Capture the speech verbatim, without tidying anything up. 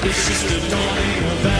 This is the dawning of